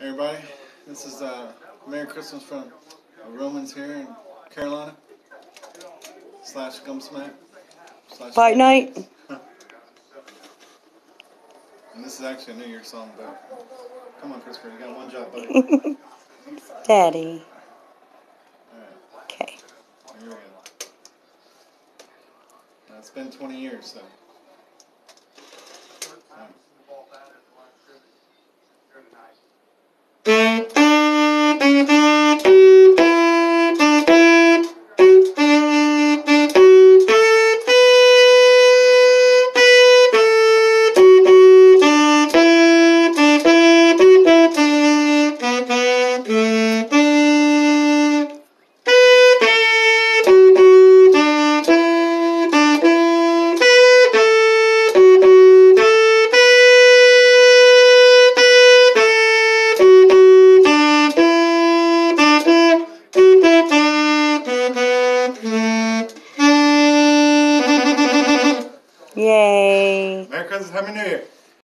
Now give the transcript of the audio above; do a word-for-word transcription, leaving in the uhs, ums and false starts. everybody. This is uh, Merry Christmas from Romans here in Carolina. Slash Gumsmack. Slash Fight Night. And this is actually a New Year's song, but come on, Christopher, you got one job, buddy. Daddy. Okay. Right. Here we go. Now, it's been twenty years, so. Um, Yay! Merry Christmas, Happy New Year!